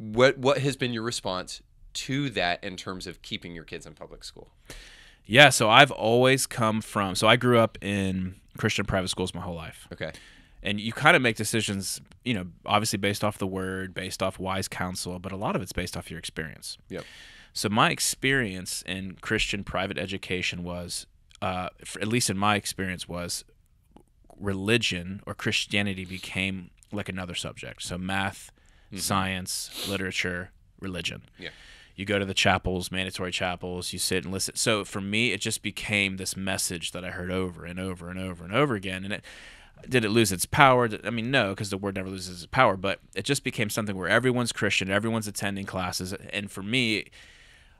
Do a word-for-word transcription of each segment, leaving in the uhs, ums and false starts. what what has been your response to that in terms of keeping your kids in public school? Yeah, so I've always come from, so I grew up in Christian private schools my whole life. Okay. And you kind of make decisions, you know, obviously based off the word, based off wise counsel, but a lot of it's based off your experience. Yep. So my experience in Christian private education was, uh, at least in my experience, was religion or Christianity became like another subject. So math, mm-hmm. science, literature, religion. Yeah. You go to the chapels, mandatory chapels, you sit and listen. So for me, it just became this message that I heard over and over and over and over again. And it, did it lose its power? I mean, no, because the word never loses its power, but it just became something where everyone's Christian, everyone's attending classes. And for me,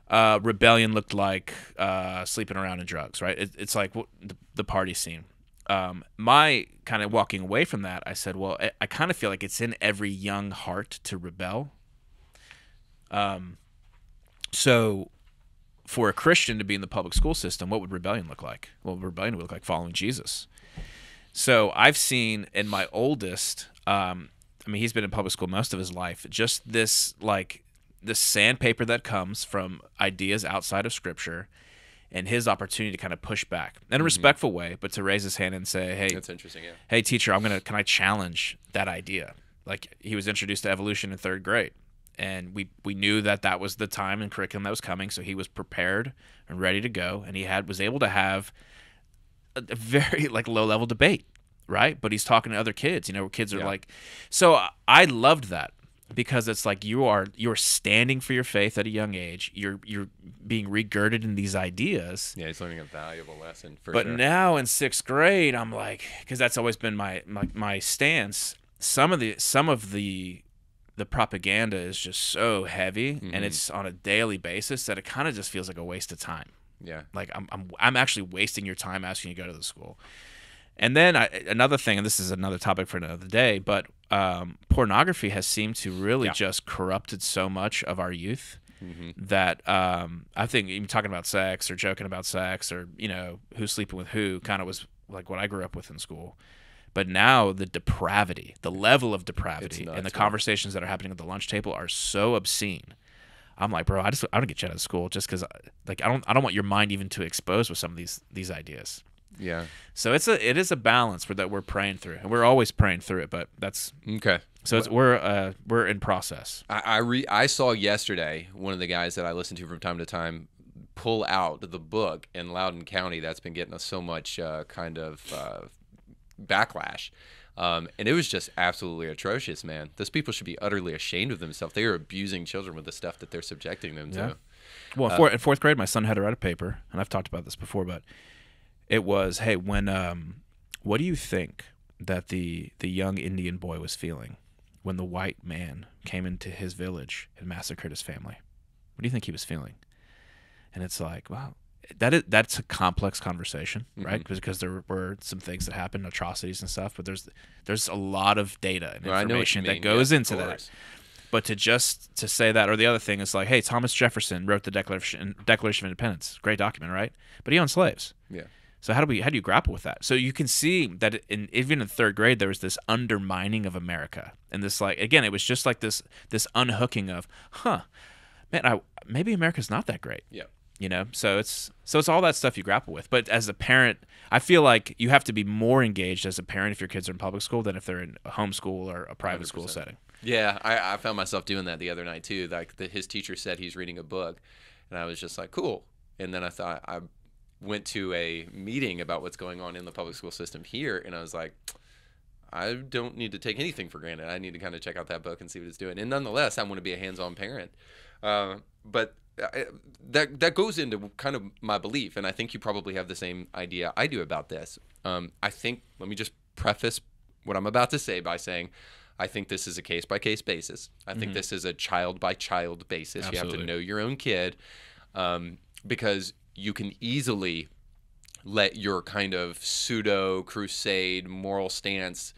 uh, rebellion looked like uh, sleeping around and drugs, right? It, it's like the, the party scene. Um, my kind of walking away from that, I said, well, I, I kind of feel like it's in every young heart to rebel. Um. So for a Christian to be in the public school system, what would rebellion look like? Well, rebellion would look like following Jesus. So I've seen in my oldest, um, I mean, he's been in public school most of his life, just this like this sandpaper that comes from ideas outside of Scripture and his opportunity to kind of push back in a mm-hmm. respectful way, but to raise his hand and say, hey, that's interesting, yeah. hey, teacher, I'm going to, can I challenge that idea? Like he was introduced to evolution in third grade. And we, we knew that that was the time and curriculum that was coming, so he was prepared and ready to go, and he had was able to have a, a very like low-level debate, right? But he's talking to other kids, you know, where kids are yeah. like... So I, I loved that because it's like you are you're standing for your faith at a young age. You're you're being regurgitated in these ideas. Yeah, he's learning a valuable lesson. For but sure. now in sixth grade, I'm like... Because that's always been my, my, my stance. Some of the Some of the... the propaganda is just so heavy mm-hmm. and it's on a daily basis that it kind of just feels like a waste of time. Yeah. Like I'm, I'm, I'm actually wasting your time asking you to go to the school. And then I, another thing, and this is another topic for another day, but um, pornography has seemed to really yeah. just corrupted so much of our youth mm-hmm. that um, I think even talking about sex or joking about sex or, you know, who's sleeping with who kind of was like what I grew up with in school. But now the depravity, the level of depravity and the conversations that are happening at the lunch table are so obscene. I'm like, bro, I just I don't get you out of school just because like I don't I don't want your mind even to expose with some of these these ideas. Yeah. So it's a it is a balance for that we're praying through. And we're always praying through it, but that's okay. So it's, we're uh we're in process. I I, re I saw yesterday one of the guys that I listen to from time to time pull out the book in Loudoun County that's been getting us so much uh, kind of uh, backlash um and it was just absolutely atrocious, man. Those people should be utterly ashamed of themselves. They are abusing children with the stuff that they're subjecting them yeah. to. Well, uh, for, in fourth grade my son had to write a paper, and I've talked about this before, but it was, hey, when um what do you think that the the young Indian boy was feeling when the white man came into his village and massacred his family? What do you think he was feeling? And it's like, wow, That is, that's a complex conversation, right? Mm-hmm. Because there were some things that happened, atrocities and stuff, but there's there's a lot of data and well, information that goes yeah, into that. But to just to say that, or the other thing is like, hey, Thomas Jefferson wrote the Declaration Declaration of Independence, great document, right? But he owned slaves. Yeah. So how do we how do you grapple with that? So you can see that in even in third grade there was this undermining of America, and this like again it was just like this this unhooking of, huh, man, I maybe America's not that great. Yeah. You know, so it's so it's all that stuff you grapple with. But as a parent, I feel like you have to be more engaged as a parent if your kids are in public school than if they're in a homeschool or a private one hundred percent. School setting. Yeah, I, I found myself doing that the other night too. Like the, his teacher said he's reading a book, and I was just like, cool. And then I thought I went to a meeting about what's going on in the public school system here, and I was like, I don't need to take anything for granted. I need to kind of check out that book and see what it's doing. And nonetheless, I want to be a hands-on parent, uh, but. I, that that goes into kind of my belief, and I think you probably have the same idea I do about this. Um, I think, let me just preface what I'm about to say by saying, I think this is a case-by-case basis. I think mm-hmm. this is a child-by-child basis. Absolutely. You have to know your own kid um, because you can easily let your kind of pseudo-crusade moral stance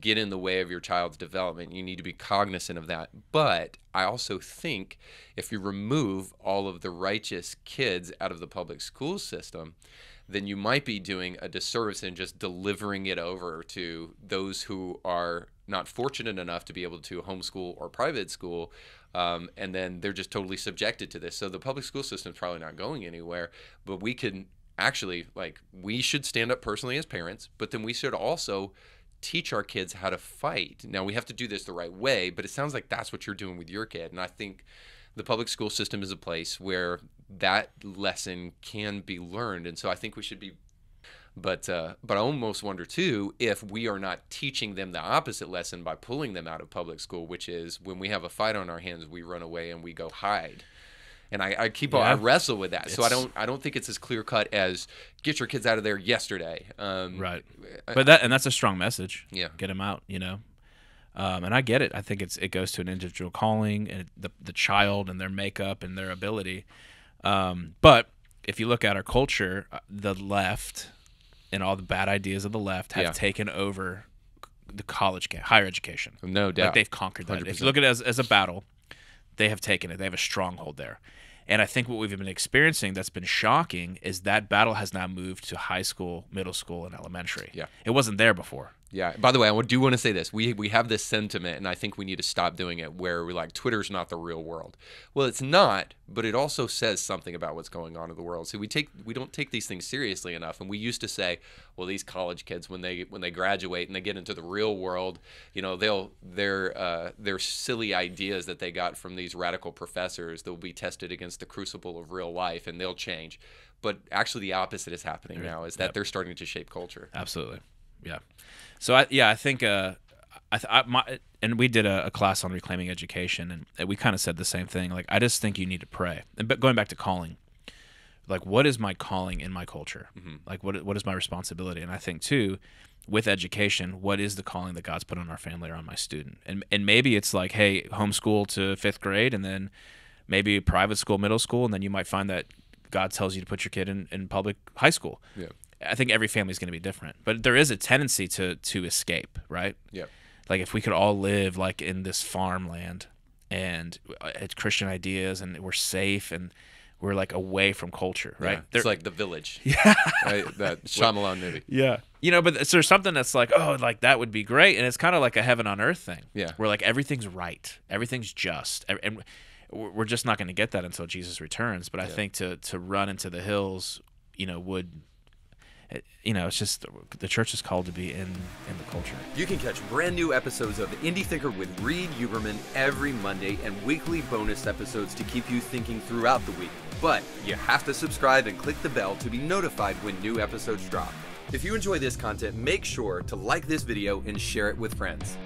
get in the way of your child's development. You need to be cognizant of that. But I also think if you remove all of the righteous kids out of the public school system, then you might be doing a disservice in just delivering it over to those who are not fortunate enough to be able to homeschool or private school, Um, and then they're just totally subjected to this. So the public school system is probably not going anywhere, but we can actually, like, we should stand up personally as parents, but then we should also teach our kids how to fight. Now, we have to do this the right way, but it sounds like that's what you're doing with your kid. And I think the public school system is a place where that lesson can be learned. And so I think we should be, but uh, but I almost wonder too if we are not teaching them the opposite lesson by pulling them out of public school, which is when we have a fight on our hands, we run away and we go hide. And I, I keep yeah, I wrestle with that. So I don't I don't think it's as clear cut as get your kids out of there yesterday. Um, right. But that and that's a strong message. Yeah. Get them out. You know. Um, and I get it. I think it's it goes to an individual calling and the the child and their makeup and their ability. Um, but if you look at our culture, the left and all the bad ideas of the left have yeah. taken over the college, higher education. No doubt. Like they've conquered that. one hundred percent. If you look at it as, as a battle, they have taken it. They have a stronghold there. And I think what we've been experiencing that's been shocking is that battle has now moved to high school, middle school, and elementary. Yeah. It wasn't there before. Yeah. By the way, I do want to say this. We we have this sentiment, and I think we need to stop doing it, where we're like, Twitter's not the real world. Well, it's not, but it also says something about what's going on in the world. So we take we don't take these things seriously enough. And we used to say, well, these college kids, when they when they graduate and they get into the real world, you know, they'll their uh, their silly ideas that they got from these radical professors, they'll be tested against the crucible of real life, and they'll change. But actually, the opposite is happening mm-hmm. now: is that yep. they're starting to shape culture. Absolutely. Yeah. So, I, yeah, I think uh, – I th I, my, and we did a, a class on reclaiming education, and we kind of said the same thing. Like, I just think you need to pray. And but going back to calling, like, what is my calling in my culture? Mm-hmm. Like, what what is my responsibility? And I think, too, with education, what is the calling that God's put on our family or on my student? And, and maybe it's like, hey, homeschool to fifth grade, and then maybe private school, middle school, and then you might find that God tells you to put your kid in, in public high school. Yeah. I think every family is going to be different, but there is a tendency to to escape, right? Yeah. Like if we could all live like in this farmland and it's Christian ideas and we're safe and we're like away from culture, right? Yeah. It's like The Village. Yeah. Right? That Shyamalan movie. Yeah. You know, but so there's something that's like, oh, like that would be great. And it's kind of like a heaven on earth thing. Yeah. Where like everything's right. Everything's just. And we're just not going to get that until Jesus returns. But I yeah. think to, to run into the hills, you know, would... You know, it's just the church is called to be in, in the culture. You can catch brand new episodes of Indie Thinker with Reed Uberman every Monday and weekly bonus episodes to keep you thinking throughout the week. But you have to subscribe and click the bell to be notified when new episodes drop. If you enjoy this content, make sure to like this video and share it with friends.